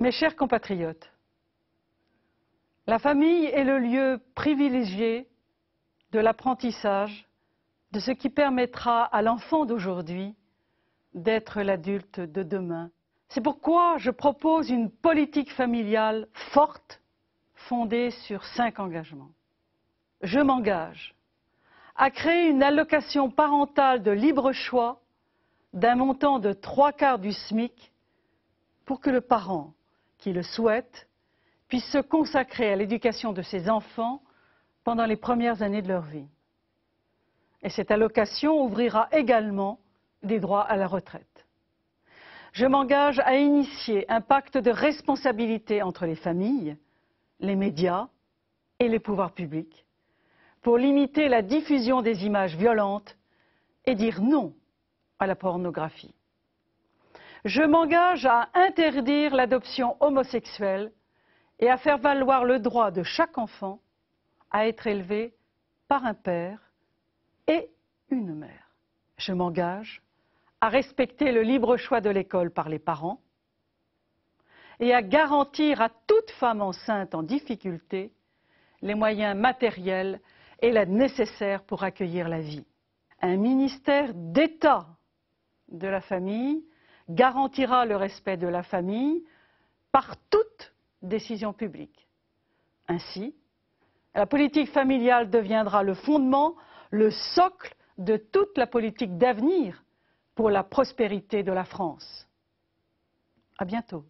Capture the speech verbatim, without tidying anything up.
Mes chers compatriotes, la famille est le lieu privilégié de l'apprentissage, de ce qui permettra à l'enfant d'aujourd'hui d'être l'adulte de demain. C'est pourquoi je propose une politique familiale forte, fondée sur cinq engagements. Je m'engage à créer une allocation parentale de libre choix d'un montant de trois quarts du SMIC pour que le parent qui le souhaite puisse se consacrer à l'éducation de ses enfants pendant les premières années de leur vie. Et cette allocation ouvrira également des droits à la retraite. Je m'engage à initier un pacte de responsabilité entre les familles, les médias et les pouvoirs publics pour limiter la diffusion des images violentes et dire non à la pornographie. Je m'engage à interdire l'adoption homosexuelle et à faire valoir le droit de chaque enfant à être élevé par un père et une mère. Je m'engage à respecter le libre choix de l'école par les parents et à garantir à toute femme enceinte en difficulté les moyens matériels et l'aide nécessaire pour accueillir la vie. Un ministère d'État de la famille garantira le respect de la famille par toute décision publique. Ainsi, la politique familiale deviendra le fondement, le socle de toute la politique d'avenir pour la prospérité de la France. À bientôt.